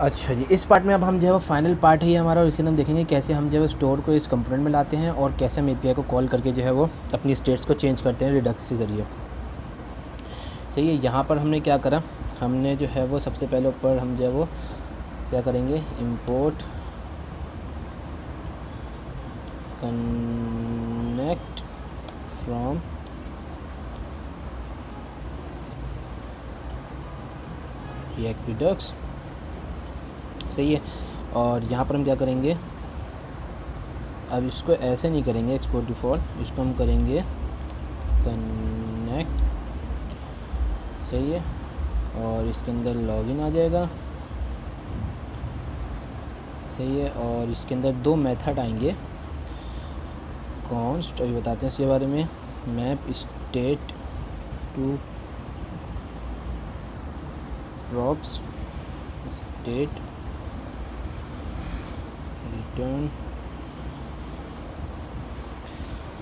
अच्छा जी, इस पार्ट में अब हम जो है वो फाइनल पार्ट है हमारा, और इसके अंदर हम देखेंगे कैसे हम जो है स्टोर को इस कंपोनेंट में लाते हैं और कैसे हम API को कॉल करके जो है वो अपनी स्टेट्स को चेंज करते हैं रिडक्स के ज़रिए। सही है, यहाँ पर हमने क्या करा, हमने जो है वो सबसे पहले ऊपर हम जो है वो क्या करेंगे, import connect from React Redux, सही है। और यहाँ पर हम क्या करेंगे, अब इसको ऐसे नहीं करेंगे एक्सपोर्ट डिफ़ॉल्ट, इसको हम करेंगे कनेक्ट, सही है। और इसके अंदर लॉगिन आ जाएगा, सही है। और इसके अंदर दो मेथड आएंगे कॉन्स्ट, अभी बताते हैं इसके बारे में, map state to props state return,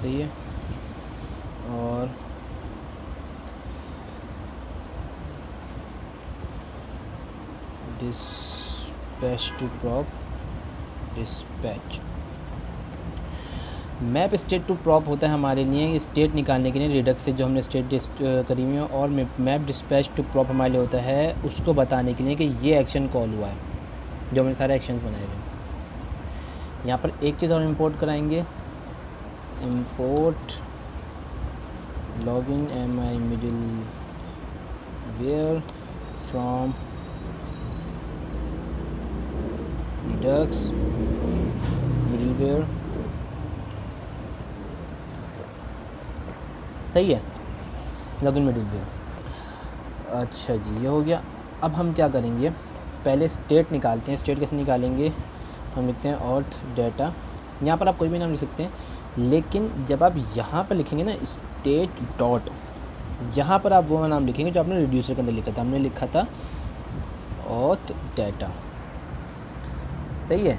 सही है। और dispatch to prop dispatch, map state to prop होता है हमारे लिए स्टेट निकालने के लिए रिडक्स से जो हमने स्टेट करी हुई है, और मैप डिस्पैच टू प्रॉप हमारे लिए होता है उसको बताने के लिए कि ये एक्शन कॉल हुआ है जो हमने सारे एक्शंस बनाए हुए हैं। यहाँ पर एक चीज़ और इंपोर्ट कराएंगे, import login M I middleware from Redux middleware, सही है, लॉगिन मिडलवेयर। अच्छा जी, ये हो गया। अब हम क्या करेंगे, पहले स्टेट निकालते हैं। स्टेट कैसे निकालेंगे, हम लिखते हैं ऑर्थ डाटा, यहाँ पर आप कोई भी नाम लिख सकते हैं, लेकिन जब आप यहाँ पर लिखेंगे ना स्टेट डॉट, यहाँ पर आप वो नाम लिखेंगे जो आपने रिड्यूसर के अंदर लिखा था, हमने लिखा था ऑर्थ डाटा, सही है।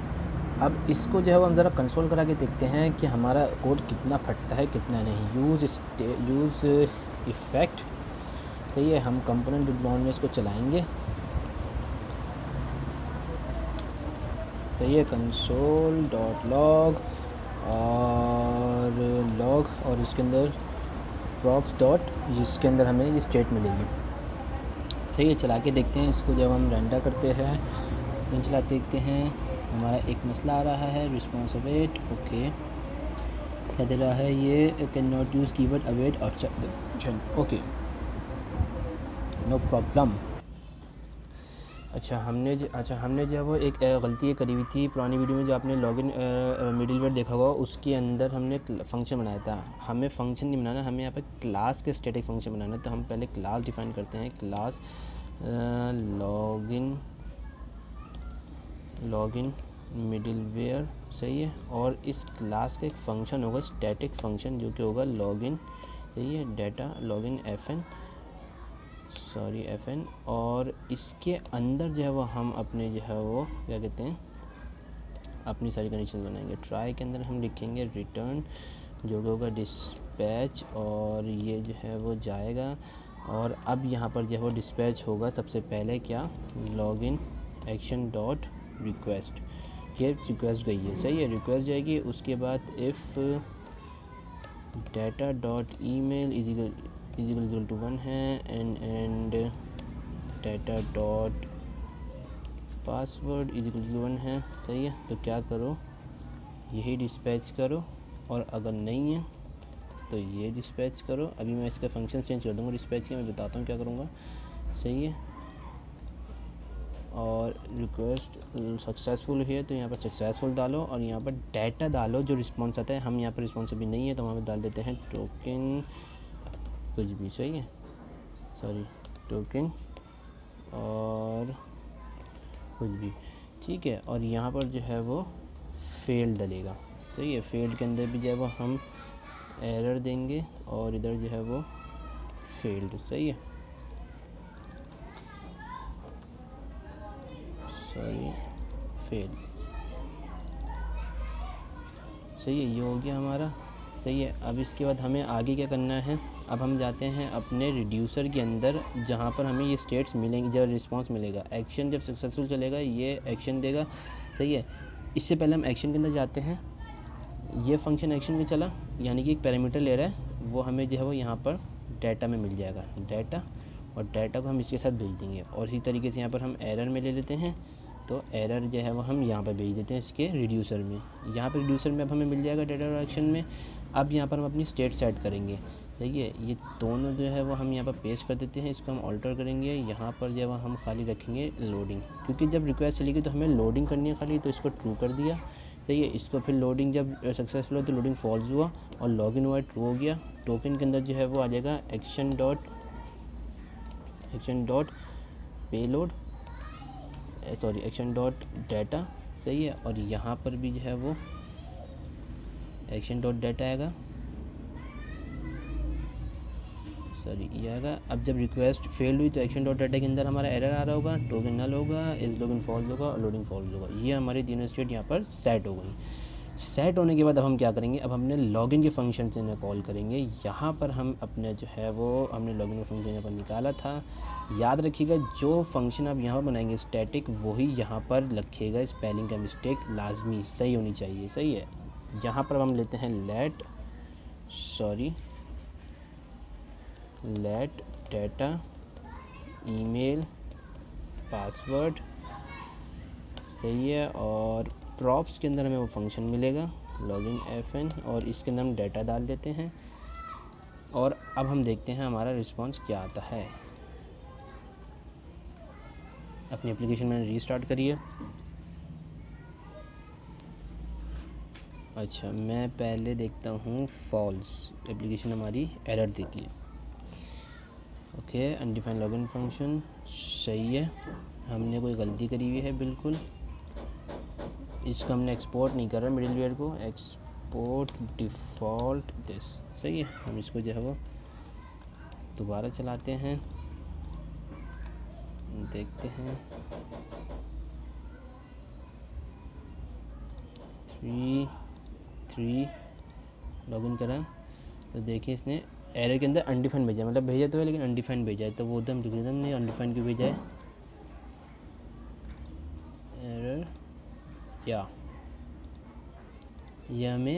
अब इसको जो है वो हम ज़रा कंसोल करा के देखते हैं कि हमारा कोड कितना फटता है कितना नहीं। यूज़ इफ़ेक्ट, सही है। हम कंपोनेंट डिब्लॉन में इसको चलाएंगे, सही है, कंसोल डॉट लॉग और लॉग, और इसके अंदर प्रॉप्स डॉट जिसके अंदर हमें ये स्टेट मिलेगी, सही है। चला के देखते हैं इसको, जब हम रेंडर करते हैं चला देखते हैं, हमारा एक मसला आ रहा है, रिस्पॉन्स अवेट, ओके, क्या दे रहा है ये, can not use keyword await outside the function, okay, no problem. अच्छा हमने जो है वो एक गलती करी हुई थी पुरानी वीडियो में, जो आपने लॉगिन मिडलवेयर देखा होगा उसके अंदर हमने फंक्शन बनाया था। हमें फंक्शन नहीं बनाना, हमें यहाँ पर क्लास के स्टैटिक फंक्शन बनाना, तो हम पहले क्लास डिफाइन करते हैं, क्लास लॉगिन मिडलवेयर, सही है। और इस क्लास का एक फंक्शन होगा स्टैटिक फंक्शन जो कि होगा लॉगिन, सही है, डाटा लॉगिन एफ एन, और इसके अंदर जो है वो हम अपने जो है वो क्या कहते हैं अपनी सारी कंडीशन बनाएंगे। ट्राई के अंदर हम लिखेंगे रिटर्न जो कि होगा डिस्पैच, और ये जो है वो जाएगा। और अब यहाँ पर जो है वो डिस्पैच होगा सबसे पहले क्या, लॉगिन एक्शन डॉट रिक्वेस्ट, ये रिक्वेस्ट गई है, सही है, रिक्वेस्ट जाएगी। उसके बाद if data dot email is equal to 1 है, and data dot password is equal to 1 है, सही है। तो क्या करो, यही डिस्पैच करो, और अगर नहीं है तो ये डिस्पैच करो। अभी मैं इसका फंक्शन चेंज कर दूँगा, डिस्पैच के मैं बताता हूँ क्या करूँगा, सही है। और रिक्वेस्ट सक्सेसफुल है तो यहाँ पर सक्सेसफुल डालो, और यहाँ पर डाटा डालो जो रिस्पॉन्स आता है। हम यहाँ पर रिस्पॉन्स अभी नहीं है तो वहाँ पर डाल देते हैं टोकन कुछ भी, सही है, सॉरी टोकन और कुछ भी, ठीक है। और यहाँ पर जो है वो फेल डलेगा, सही है। फेल के अंदर भी जो है वो हम एरर देंगे, और इधर जो है वो फेल्ड, सही है, सॉरी फेल, सही है, ये हो गया हमारा, सही है। अब इसके बाद हमें आगे क्या करना है, अब हम जाते हैं अपने रिड्यूसर के अंदर, जहाँ पर हमें ये स्टेट्स मिलेंगे। जब रिस्पॉन्स मिलेगा, एक्शन जब सक्सेसफुल चलेगा ये एक्शन देगा, सही है। इससे पहले हम एक्शन के अंदर जाते हैं। ये फंक्शन एक्शन में चला, यानी कि एक पैरामीटर ले रहा है, वो हमें जो है वो यहाँ पर डाटा में मिल जाएगा, डाटा, और डाटा को हम इसके साथ भेज देंगे। और इसी तरीके से यहाँ पर हम एरर में ले लेते हैं, तो एरर जो है वो हम यहाँ पर भेज देते हैं इसके रिड्यूसर में। यहाँ पर रिड्यूसर में अब हमें मिल जाएगा डाटा और एक्शन में। अब यहाँ पर हम अपनी स्टेट सेट करेंगे, सही है। ये दोनों जो है वो हम यहाँ पर पेस्ट कर देते हैं, इसको हम ऑल्टर करेंगे। यहाँ पर जो है हम खाली रखेंगे लोडिंग, क्योंकि जब रिक्वेस्ट चलेगी तो हमें लोडिंग करनी है खाली, तो इसको ट्रू कर दिया, सही है। इसको फिर लोडिंग जब सक्सेसफुल हो तो लोडिंग फॉल्स हुआ, और लॉगिन हुआ ट्रू हो गया। टोकन के अंदर जो है वो आ जाएगा एक्शन डॉट डाटा, सही है। और यहाँ पर भी जो है वो एक्शन डॉट डाटा आएगा, सॉरी ये आएगा। अब जब रिक्वेस्ट फेल हुई तो एक्शन डॉट डाटा के अंदर हमारा एरर आ रहा होगा, टोकन नल होगा, इस लॉगिन फॉल्स होगा और लोडिंग फॉल्स होगा। ये हमारी तीनों स्टेट यहाँ पर सेट हो गई। सेट होने के बाद अब हम क्या करेंगे, अब हमने लॉगिन के फंक्शन से इन्हें कॉल करेंगे। यहाँ पर हम अपने जो है वो हमने लॉगिन का फंक्शन यहाँ पर निकाला था। याद रखिएगा जो फंक्शन आप यहाँ पर बनाएंगे स्टैटिक, वही यहाँ पर रखिएगा। स्पेलिंग का मिस्टेक लाजमी सही होनी चाहिए, सही है। यहाँ पर हम लेते हैं लेट डाटा ईमेल पासवर्ड, सही है। और प्रॉप्स के अंदर हमें वो फंक्शन मिलेगा लॉगिन एफएन, और इसके अंदर हम डाटा डाल देते हैं। और अब हम देखते हैं हमारा रिस्पॉन्स क्या आता है। अपनी एप्लीकेशन मैंने रीस्टार्ट करी है। अच्छा, मैं पहले देखता हूँ फॉल्स, एप्लीकेशन हमारी एरर देती है। ओके, अनडिफाइंड लॉगिन फंक्शन, सही है। हमने कोई गलती करी हुई है बिल्कुल, इसको हमने एक्सपोर्ट नहीं कर रहा, मिडलवेयर को एक्सपोर्ट डिफ़ॉल्ट दिस, सही है। हम इसको जो है वो दोबारा चलाते हैं, देखते हैं 3 लॉगिन करा तो देखिए इसने एरर के अंदर अनडिफाइंड भेजा, मतलब भेजा तो है लेकिन अनडिफाइंड भेजा है, तो वो एकदम रिकॉर्डिंग नहीं, अनडिफाइंड क्यों भेजा है एरर। या यह हमें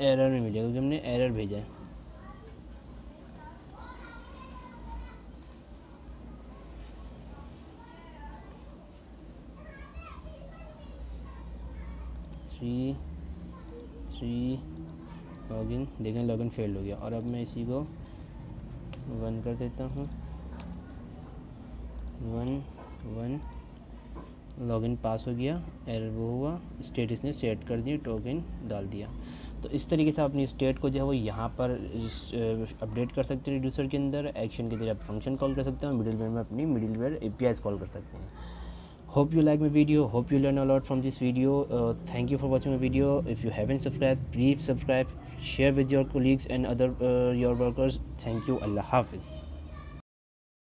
एरर में मिलेगा क्योंकि हमने एरर भेजा है। थ्री लॉगिन, देखें लॉगिन फेल हो गया। और अब मैं इसी को 1 कर देता हूँ, 1 लॉगिन पास हो गया, एरर वो हुआ, स्टेट इसने सेट कर दिया, टोकन डाल दिया। तो इस तरीके से आप अपनी स्टेट को जो है वो यहाँ पर अपडेट कर सकते हैं रिड्यूसर के अंदर। एक्शन के जरिए आप फंक्शन कॉल कर सकते हैं, मिडलवेयर में अपनी मिडलवेयर एपीआईस कॉल कर सकते हैं। Hope you like my video, hope you learn a lot from this video. Thank you for watching my video. If you haven't subscribe, please subscribe, share with your colleagues and other your workers. Thank you, अल्लाह हाफिज़।